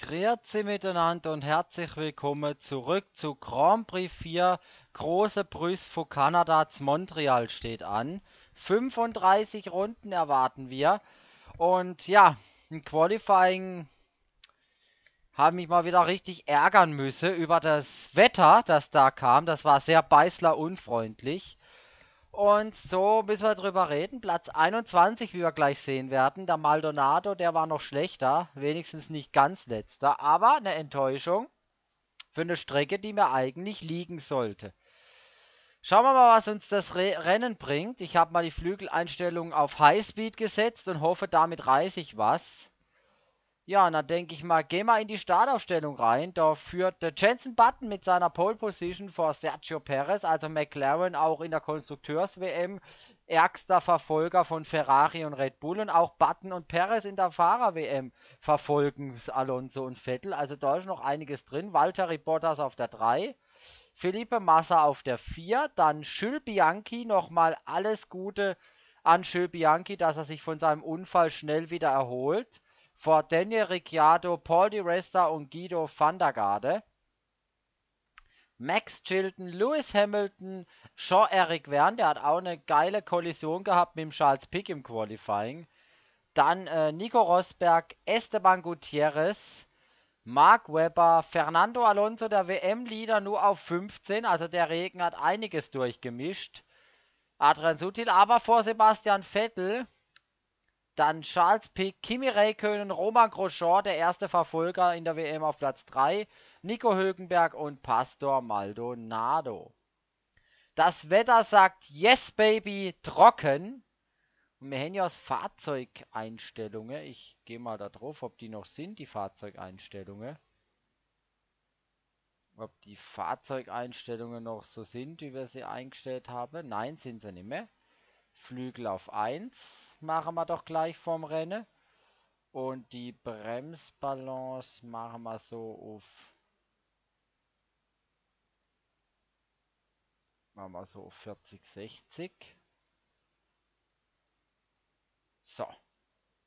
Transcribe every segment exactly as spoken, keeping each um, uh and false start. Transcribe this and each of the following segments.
Grüezi miteinander und herzlich willkommen zurück zu Grand Prix vier. Große Prüß von Kanada zu Montreal steht an. fünfunddreißig Runden erwarten wir. Und ja, im Qualifying habe mich mal wieder richtig ärgern müssen über das Wetter, das da kam. Das war sehr beißlerunfreundlich. Und so müssen wir drüber reden. Platz einundzwanzig, wie wir gleich sehen werden. Der Maldonado, der war noch schlechter. Wenigstens nicht ganz letzter. Aber eine Enttäuschung für eine Strecke, die mir eigentlich liegen sollte. Schauen wir mal, was uns das Re- Rennen bringt. Ich habe mal die Flügeleinstellung auf Highspeed gesetzt und hoffe, damit reiße ich was. Ja, und dann denke ich mal, geh mal in die Startaufstellung rein. Da führt der Jenson Button mit seiner Pole Position vor Sergio Perez, also McLaren auch in der Konstrukteurs-W M, ärgster Verfolger von Ferrari und Red Bull, und auch Button und Perez in der Fahrer-W M verfolgen Alonso und Vettel. Also da ist noch einiges drin. Valtteri Bottas auf der drei, Felipe Massa auf der vier, dann Jules Bianchi, nochmal alles Gute an Jules Bianchi, dass er sich von seinem Unfall schnell wieder erholt. Vor Daniel Ricciardo, Paul Di Resta und Guido van der Garde. Max Chilton, Lewis Hamilton, Jean-Eric Vergne, der hat auch eine geile Kollision gehabt mit dem Charles Pic im Qualifying. Dann äh, Nico Rosberg, Esteban Gutierrez, Mark Webber, Fernando Alonso, der W M-Leader, nur auf fünfzehn. Also der Regen hat einiges durchgemischt. Adrian Sutil aber vor Sebastian Vettel. Dann Charles Pic, Kimi Räikkönen, Roman Grosjean, der erste Verfolger in der W M auf Platz drei, Nico Hülkenberg und Pastor Maldonado. Das Wetter sagt yes baby, trocken. Und wir haben ja Fahrzeugeinstellungen. Ich gehe mal da drauf, ob die noch sind, die Fahrzeugeinstellungen. Ob die Fahrzeugeinstellungen noch so sind, wie wir sie eingestellt haben. Nein, sind sie nicht mehr. Flügel auf eins machen wir doch gleich vorm Rennen. Und die Bremsbalance machen wir so auf. Machen wir so auf vierzig, sechzig. So.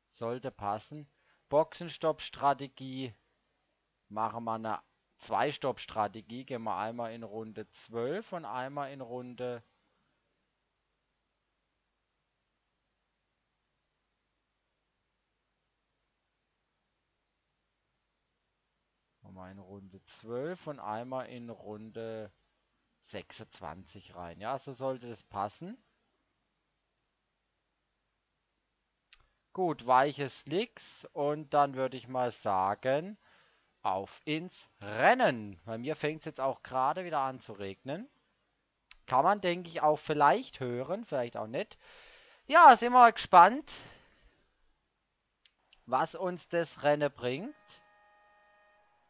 Sollte passen. Boxenstopp-Strategie machen wir eine Zwei-Stopp-Strategie. Gehen wir einmal in Runde zwölf und einmal in Runde. Mal in Runde zwölf und einmal in Runde sechsundzwanzig rein. Ja, so sollte das passen. Gut, weiches Slicks, und dann würde ich mal sagen, auf ins Rennen. Bei mir fängt es jetzt auch gerade wieder an zu regnen. Kann man, denke ich, auch vielleicht hören, vielleicht auch nicht. Ja, sind wir mal gespannt, was uns das Rennen bringt.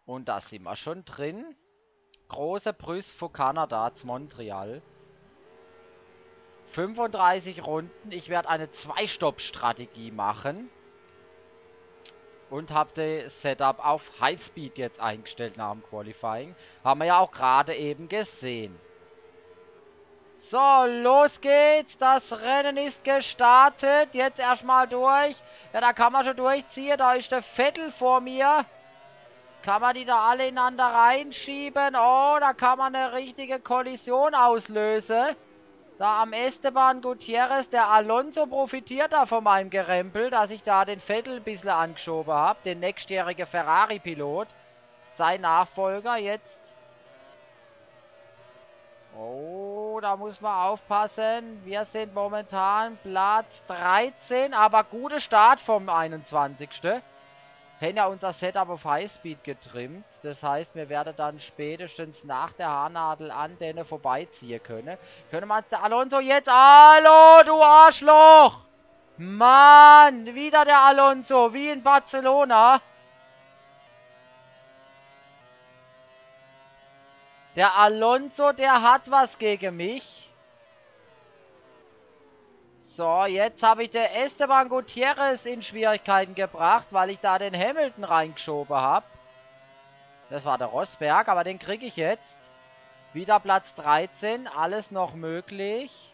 Und da sind wir schon drin. Große Prüß von Kanada zu Montreal. fünfunddreißig Runden. Ich werde eine Zwei-Stopp-Strategie machen. Und habe das Setup auf Highspeed jetzt eingestellt nach dem Qualifying. Haben wir ja auch gerade eben gesehen. So, los geht's. Das Rennen ist gestartet. Jetzt erstmal durch. Ja, da kann man schon durchziehen. Da ist der Vettel vor mir. Kann man die da alle ineinander reinschieben? Oh, da kann man eine richtige Kollision auslösen. Da am Esteban Gutierrez, der Alonso profitiert da von meinem Gerempel, dass ich da den Vettel ein bisschen angeschoben habe. Den nächstjährigen Ferrari-Pilot. Sein Nachfolger jetzt. Oh, da muss man aufpassen. Wir sind momentan Platz dreizehn, aber guter Start vom einundzwanzigsten Wir haben ja unser Setup auf Highspeed getrimmt. Das heißt, wir werden dann spätestens nach der Haarnadel an denen vorbeiziehen können. Können wir uns der Alonso jetzt... Hallo, du Arschloch! Mann, wieder der Alonso, wie in Barcelona. Der Alonso, der hat was gegen mich. So, jetzt habe ich den Esteban Gutierrez in Schwierigkeiten gebracht, weil ich da den Hamilton reingeschoben habe. Das war der Rosberg, aber den kriege ich jetzt. Wieder Platz dreizehn, alles noch möglich.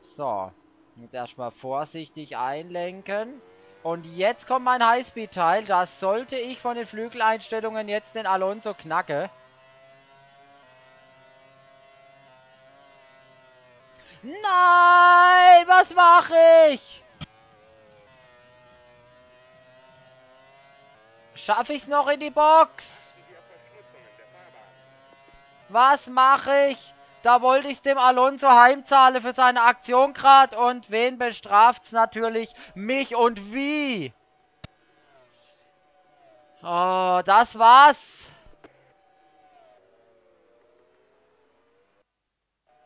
So, jetzt erstmal vorsichtig einlenken. Und jetzt kommt mein Highspeed-Teil. Das sollte ich von den Flügeleinstellungen jetzt den Alonso knacke. Nein, was mache ich? Schaffe ich es noch in die Box? Was mache ich? Da wollte ich es dem Alonso heimzahlen für seine Aktion gerade. Und wen bestraft's natürlich? Mich und wie? Oh, das war's.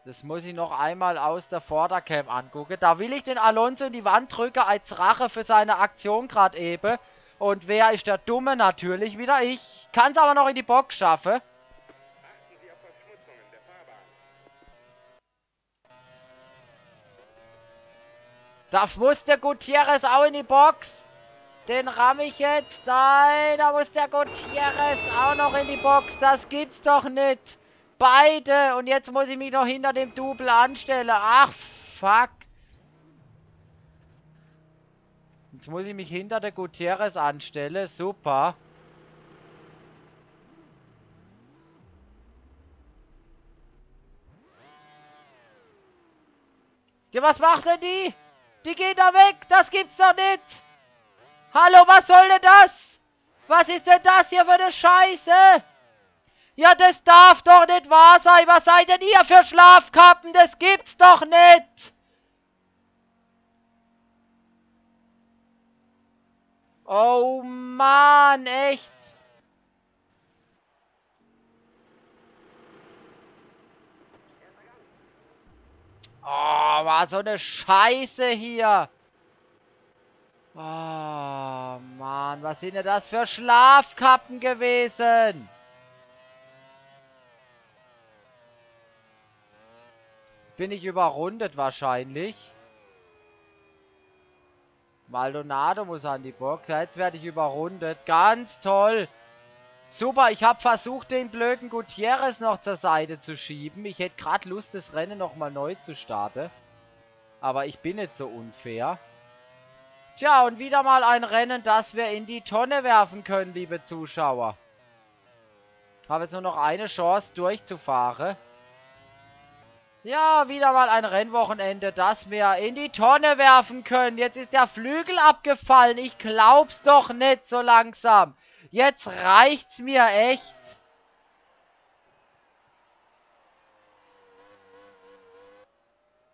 Das muss ich noch einmal aus der Vordercam angucken. Da will ich den Alonso in die Wand drücken als Rache für seine Aktion gerade eben. Und wer ist der Dumme? Natürlich wieder ich. Kann es aber noch in die Box schaffen. Da muss der Gutierrez auch in die Box. Den ramme ich jetzt. Nein, da muss der Gutierrez auch noch in die Box. Das gibt's doch nicht. Beide. Und jetzt muss ich mich noch hinter dem Double anstellen. Ach, fuck. Jetzt muss ich mich hinter der Gutierrez anstellen. Super. Ja, was macht denn die? Die geht da weg, das gibt's doch nicht. Hallo, was soll denn das? Was ist denn das hier für eine Scheiße? Ja, das darf doch nicht wahr sein. Was seid denn ihr für Schlafkappen? Das gibt's doch nicht. Oh Mann, echt. Oh, war so eine Scheiße hier. Oh, Mann, was sind denn das für Schlafkappen gewesen? Jetzt bin ich überrundet wahrscheinlich. Maldonado muss an die Box. Jetzt werde ich überrundet. Ganz toll. Super, ich habe versucht, den blöden Gutierrez noch zur Seite zu schieben. Ich hätte gerade Lust, das Rennen nochmal neu zu starten. Aber ich bin nicht so unfair. Tja, und wieder mal ein Rennen, das wir in die Tonne werfen können, liebe Zuschauer. Ich habe jetzt nur noch eine Chance, durchzufahren. Ja, wieder mal ein Rennwochenende, das wir in die Tonne werfen können. Jetzt ist der Flügel abgefallen. Ich glaub's doch nicht so langsam. Jetzt reicht's mir echt.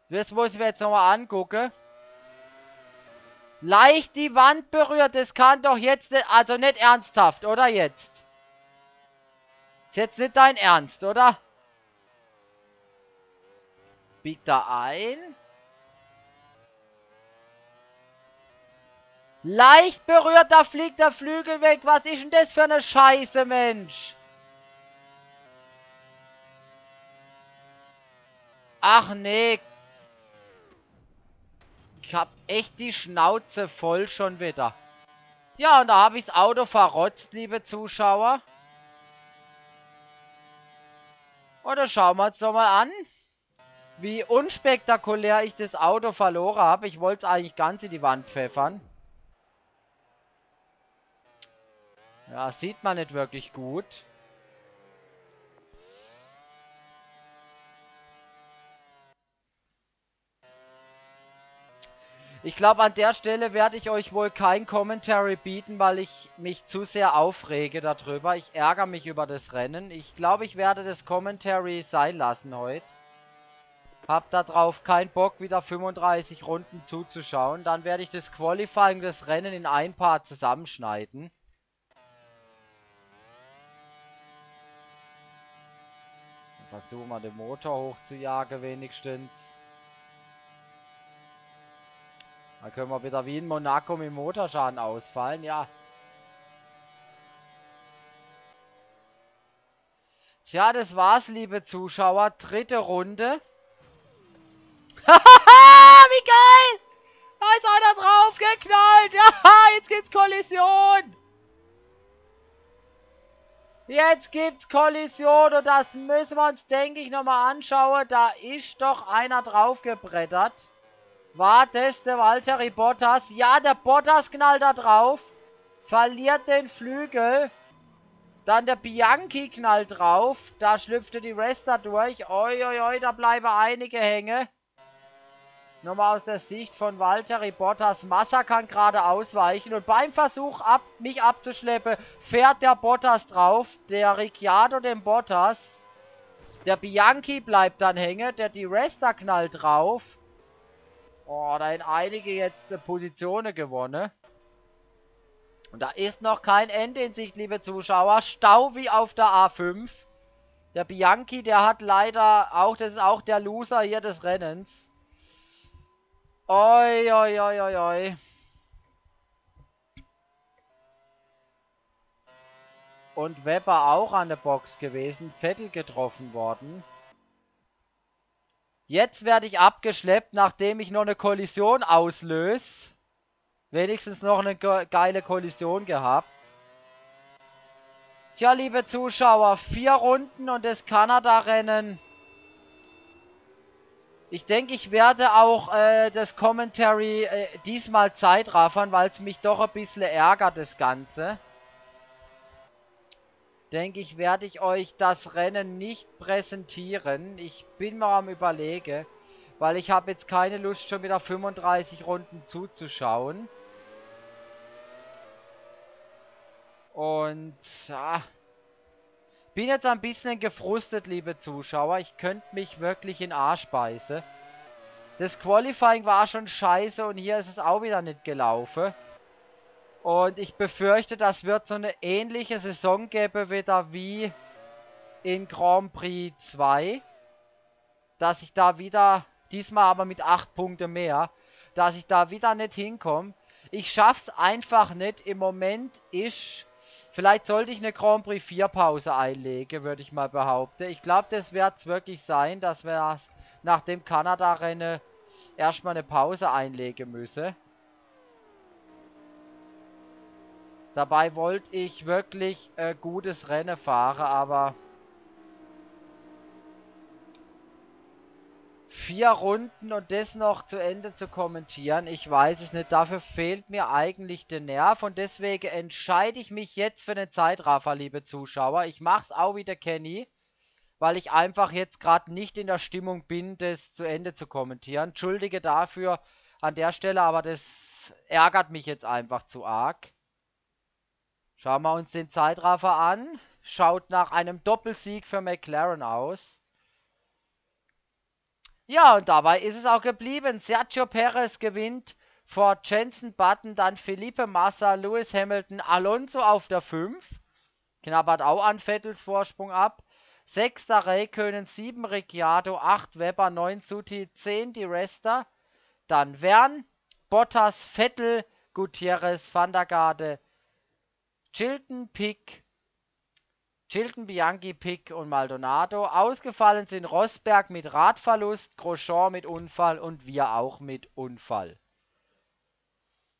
Das muss ich mir jetzt nochmal angucken. Leicht die Wand berührt. Das kann doch jetzt nicht, also nicht ernsthaft, oder jetzt? Ist jetzt nicht dein Ernst, oder? Biegt da ein. Leicht berührt, da fliegt der Flügel weg. Was ist denn das für eine Scheiße, Mensch? Ach nee. Ich hab echt die Schnauze voll schon wieder. Ja, und da habe ich das Auto verrotzt, liebe Zuschauer. Oder schauen wir uns doch mal an, wie unspektakulär ich das Auto verloren habe. Ich wollte es eigentlich ganz in die Wand pfeffern. Ja, sieht man nicht wirklich gut. Ich glaube, an der Stelle werde ich euch wohl kein Commentary bieten, weil ich mich zu sehr aufrege darüber. Ich ärgere mich über das Rennen. Ich glaube, ich werde das Commentary sein lassen heute. Hab da drauf keinen Bock, wieder fünfunddreißig Runden zuzuschauen. Dann werde ich das Qualifying, das Rennen in ein Part zusammenschneiden. Versuchen wir den Motor hochzujagen wenigstens. Dann können wir wieder wie in Monaco mit Motorschaden ausfallen, ja. Tja, das war's, liebe Zuschauer. Dritte Runde. Hahaha, wie geil! Da ist einer drauf geknallt. Ja, jetzt gibt's Kollision. Jetzt gibt's Kollision und das müssen wir uns, denke ich, nochmal anschauen. Da ist doch einer draufgebrettert. War das der Valtteri Bottas? Ja, der Bottas knallt da drauf. Verliert den Flügel. Dann der Bianchi knallt drauf. Da schlüpfte die Resta durch. Oi, oi, oi, da bleiben einige hängen. Nochmal aus der Sicht von Valtteri Bottas. Massa kann gerade ausweichen. Und beim Versuch, ab, mich abzuschleppen, fährt der Bottas drauf. Der Ricciardo dem Bottas. Der Bianchi bleibt dann hängen. Der Di Resta knallt drauf. Oh, da haben einige jetzt Positionen gewonnen. Und da ist noch kein Ende in Sicht, liebe Zuschauer. Stau wie auf der A fünf. Der Bianchi, der hat leider auch, das ist auch der Loser hier des Rennens. Oi, oi, oi, oi, oi. Und Webber auch an der Box gewesen. Vettel getroffen worden. Jetzt werde ich abgeschleppt, nachdem ich noch eine Kollision auslöse. Wenigstens noch eine geile Kollision gehabt. Tja, liebe Zuschauer, vier Runden und das Kanada-Rennen. Ich denke, ich werde auch äh, das Commentary äh, diesmal zeitraffern, weil es mich doch ein bisschen ärgert, das Ganze. Denke ich, werde ich euch das Rennen nicht präsentieren. Ich bin mal am Überlegen, weil ich habe jetzt keine Lust, schon wieder fünfunddreißig Runden zuzuschauen. Und ja... Bin jetzt ein bisschen gefrustet, liebe Zuschauer. Ich könnte mich wirklich in den Arsch beißen. Das Qualifying war schon scheiße und hier ist es auch wieder nicht gelaufen. Und ich befürchte, das wird so eine ähnliche Saison geben wieder wie in Grand Prix zwei. Dass ich da wieder, diesmal aber mit acht Punkten mehr, dass ich da wieder nicht hinkomme. Ich schaff's einfach nicht. Im Moment ist... Vielleicht sollte ich eine Grand Prix vier Pause einlegen, würde ich mal behaupten. Ich glaube, das wird es wirklich sein, dass wir nach dem Kanada-Rennen erstmal eine Pause einlegen müssen. Dabei wollte ich wirklich ein gutes Rennen fahren, aber... Vier Runden und das noch zu Ende zu kommentieren, ich weiß es nicht, dafür fehlt mir eigentlich der Nerv und deswegen entscheide ich mich jetzt für den Zeitraffer, liebe Zuschauer. Ich mache es auch wie der Kenny, weil ich einfach jetzt gerade nicht in der Stimmung bin, das zu Ende zu kommentieren. Entschuldige dafür an der Stelle, aber das ärgert mich jetzt einfach zu arg. Schauen wir uns den Zeitraffer an, schaut nach einem Doppelsieg für McLaren aus. Ja, und dabei ist es auch geblieben. Sergio Perez gewinnt vor Jenson Button, dann Felipe Massa, Lewis Hamilton, Alonso auf der fünf. Knabbert auch an Vettels Vorsprung ab. sechs Räikkönen, sieben Ricciardo, acht Webber, neun Sutil, zehn Di Resta. Dann Vergne, Bottas, Vettel, Gutierrez, Van der Garde, Chilton, Pic. Chilton, Bianchi, Pic und Maldonado. Ausgefallen sind Rosberg mit Radverlust, Grosjean mit Unfall und wir auch mit Unfall.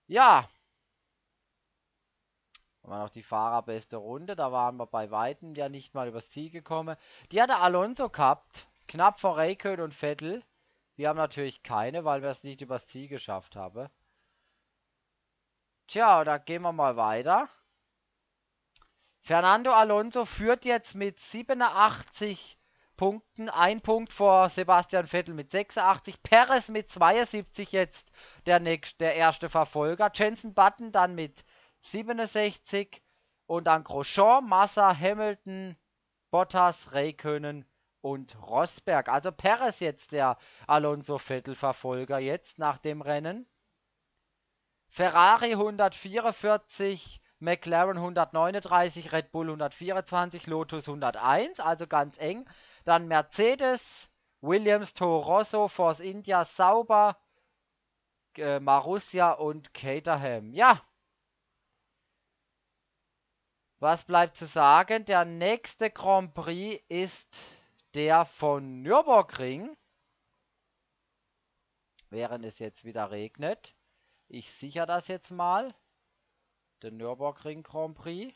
Ja. Haben wir noch die fahrerbeste Runde. Da waren wir bei Weitem ja nicht mal übers Ziel gekommen. Die hatte Alonso gehabt. Knapp vor Räikkönen und Vettel. Wir haben natürlich keine, weil wir es nicht übers Ziel geschafft haben. Tja, da gehen wir mal weiter. Fernando Alonso führt jetzt mit siebenundachtzig Punkten, ein Punkt vor Sebastian Vettel mit sechsundachtzig, Perez mit zweiundsiebzig jetzt der, nächste, der erste Verfolger, Jenson Button dann mit siebenundsechzig und dann Grosjean, Massa, Hamilton, Bottas, Räikkönen und Rosberg. Also Perez jetzt der Alonso-Vettel-Verfolger jetzt nach dem Rennen. Ferrari hundertvierundvierzig, McLaren hundertneununddreißig, Red Bull hundertvierundzwanzig, Lotus hunderteins, also ganz eng. Dann Mercedes, Williams, Toro Rosso, Force India, Sauber, äh, Marussia und Caterham. Ja. Was bleibt zu sagen? Der nächste Grand Prix ist der von Nürburgring. Während es jetzt wieder regnet. Ich sichere das jetzt mal. Den Nürburgring Grand Prix.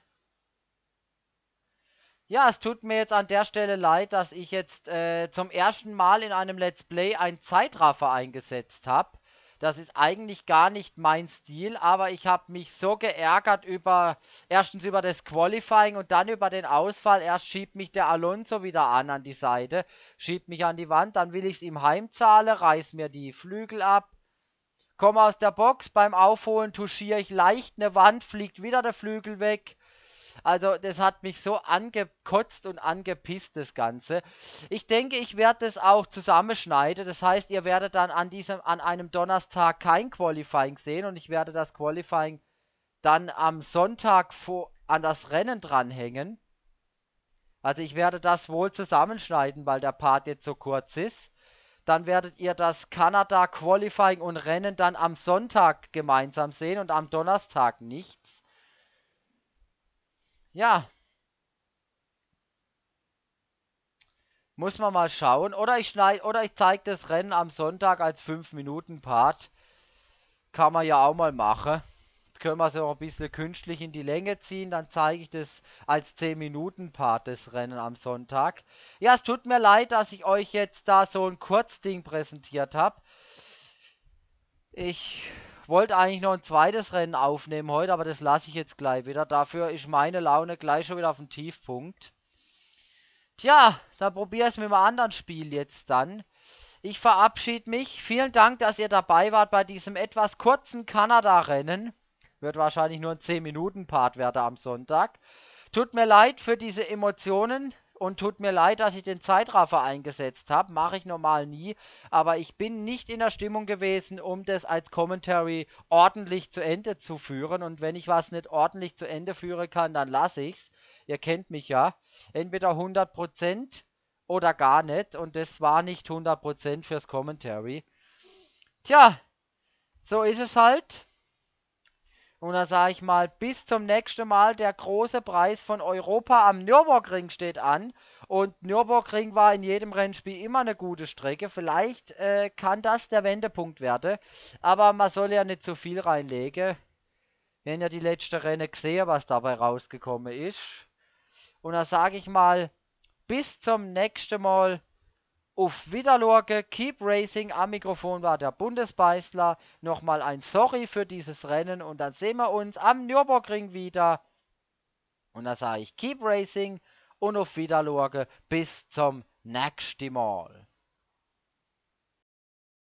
Ja, es tut mir jetzt an der Stelle leid, dass ich jetzt äh, zum ersten Mal in einem Let's Play einen Zeitraffer eingesetzt habe. Das ist eigentlich gar nicht mein Stil, aber ich habe mich so geärgert über, erstens über das Qualifying und dann über den Ausfall. Erst schiebt mich der Alonso wieder an an die Seite, schiebt mich an die Wand, dann will ich es ihm heimzahle, reiß mir die Flügel ab, komme aus der Box, beim Aufholen touchiere ich leicht eine Wand, fliegt wieder der Flügel weg. Also das hat mich so angekotzt und angepisst, das Ganze. Ich denke, ich werde das auch zusammenschneiden. Das heißt, ihr werdet dann an diesem, an einem Donnerstag kein Qualifying sehen. Und ich werde das Qualifying dann am Sonntag vor, an das Rennen dranhängen. Also ich werde das wohl zusammenschneiden, weil der Part jetzt so kurz ist. Dann werdet ihr das Kanada Qualifying und Rennen dann am Sonntag gemeinsam sehen und am Donnerstag nichts. Ja, muss man mal schauen. Oder ich schneide, oder ich zeige das Rennen am Sonntag als fünf Minuten Part. Kann man ja auch mal machen. Jetzt können wir es auch ein bisschen künstlich in die Länge ziehen. Dann zeige ich das als zehn Minuten Part, das Rennen am Sonntag. Ja, es tut mir leid, dass ich euch jetzt da so ein Kurzding präsentiert habe. Ich... Ich wollte eigentlich noch ein zweites Rennen aufnehmen heute, aber das lasse ich jetzt gleich wieder. Dafür ist meine Laune gleich schon wieder auf dem Tiefpunkt. Tja, dann probiere ich es mit einem anderen Spiel jetzt dann. Ich verabschiede mich. Vielen Dank, dass ihr dabei wart bei diesem etwas kurzen Kanada-Rennen. Wird wahrscheinlich nur ein zehn Minuten Part werden am Sonntag. Tut mir leid für diese Emotionen. Und tut mir leid, dass ich den Zeitraffer eingesetzt habe. Mache ich normal nie. Aber ich bin nicht in der Stimmung gewesen, um das als Commentary ordentlich zu Ende zu führen. Und wenn ich was nicht ordentlich zu Ende führen kann, dann lasse ich's. Ihr kennt mich ja. Entweder hundert Prozent oder gar nicht. Und das war nicht hundert Prozent fürs Commentary. Tja, so ist es halt. Und dann sage ich mal, bis zum nächsten Mal, der große Preis von Europa am Nürburgring steht an. Und Nürburgring war in jedem Rennspiel immer eine gute Strecke. Vielleicht äh, kann das der Wendepunkt werden. Aber man soll ja nicht zu viel reinlegen. Wir haben ja die letzte Rennen gesehen, was dabei rausgekommen ist. Und dann sage ich mal, bis zum nächsten Mal. Auf Wiedersehen, keep racing, am Mikrofon war der Bundesbeißler. Nochmal ein Sorry für dieses Rennen und dann sehen wir uns am Nürburgring wieder. Und da sage ich keep racing und auf Wiedersehen, bis zum nächsten Mal.